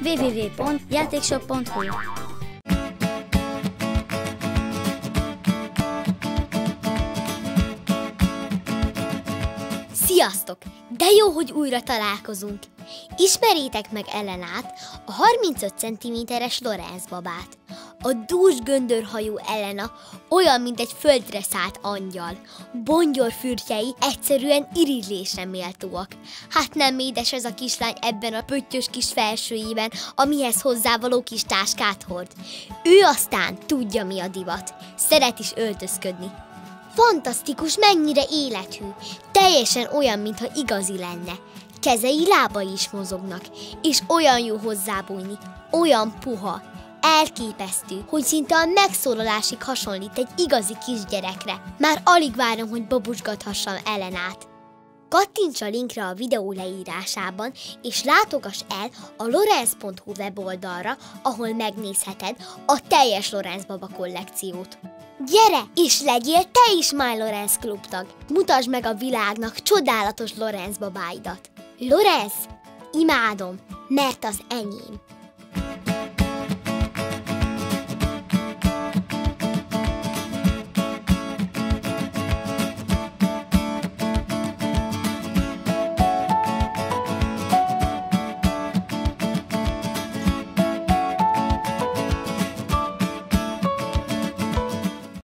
www.játékshop.hu Sziasztok! De jó, hogy újra találkozunk! Ismerjétek meg Elenát, a 35 cm-es Lorenz babát. A dús göndörhajú Elena olyan, mint egy földre szállt angyal. Bongyor fürtjei egyszerűen irigylésre méltóak. Hát nem édes ez a kislány ebben a pöttyös kis felsőjében, amihez hozzávaló kis táskát hord. Ő aztán tudja, mi a divat. Szeret is öltözködni. Fantasztikus, mennyire élethű. Teljesen olyan, mintha igazi lenne. Kezei, lábai is mozognak, és olyan jó hozzábújni, olyan puha. Elképesztő, hogy szinte a megszólalásig hasonlít egy igazi kisgyerekre. Már alig várom, hogy babusgathassam Elenát. Kattints a linkre a videó leírásában, és látogass el a lorens.hu weboldalra, ahol megnézheted a teljes Lorenz baba kollekciót. Gyere, és legyél te is MyLlorens Klub tag! Mutasd meg a világnak csodálatos Lorenz babáidat! Lorenz, imádom, mert az enyém!